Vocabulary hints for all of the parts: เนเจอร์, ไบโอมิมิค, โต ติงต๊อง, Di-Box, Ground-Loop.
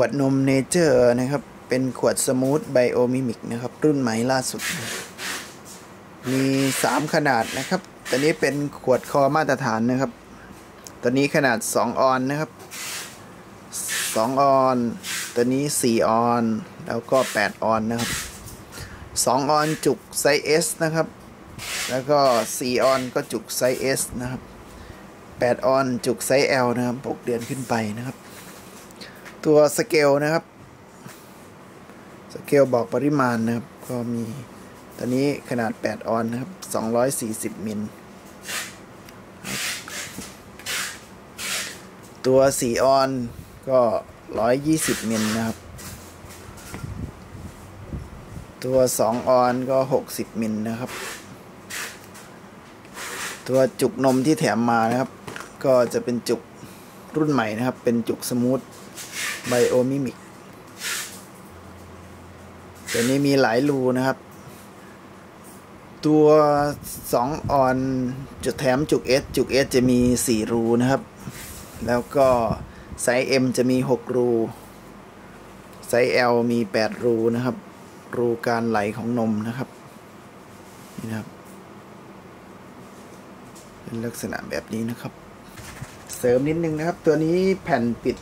วดนมเนเจอร์นะครับเป็นขวดสมูทไบโอมิมิกนะครับรุ่นใหม่ล่าสุดมี3ขนาดนะครับตัวนี้เป็นขวดคอมาตรฐานนะครับตัวนี้ขนาด2ออนนะครับ2ออนตัวนี้4ออนแล้วก็8ออนนะครับ2ออนจุกไซส์ S นะครับแล้วก็4ออนก็จุกไซส์ S นะครับ8ออนจุกไซส์ L นะครับ6เดือนขึ้นไปนะครับตัวสเกลนะครับสเกลบอกปริมาณนะครับก็มีตัวนี้ขนาด8ออนนะครับ240มิลตัว4ออนก็120มิลนะครับตัว2ออนก็60มิลนะครับตัวจุกนมที่แถมมานะครับก็จะเป็นจุกรุ่นใหม่นะครับเป็นจุกสมูทไบโอมิมิกตัวนี้มีหลายรูนะครับตัว2ออนจะแถมจุก S จุก S จะมี4รูนะครับแล้วก็ไซส์ M จะมี6รูไซส์ L มี8รูนะครับรูการไหลของนมนะครับนี่นะครับเป็นลักษณะแบบนี้นะครับเสริมนิดนึงนะครับตัวนี้แผ่นปิด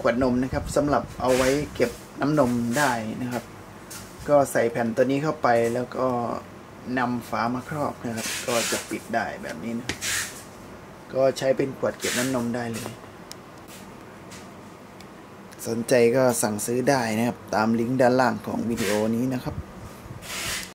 ขวดนมนะครับสำหรับเอาไว้เก็บน้ำนมได้นะครับก็ใส่แผ่นตัวนี้เข้าไปแล้วก็นำฝามาครอบนะครับก็จะปิดได้แบบนี้นะก็ใช้เป็นขวดเก็บน้ำนมได้เลยสนใจก็สั่งซื้อได้นะครับตามลิงก์ด้านล่างของวิดีโอนี้นะครับ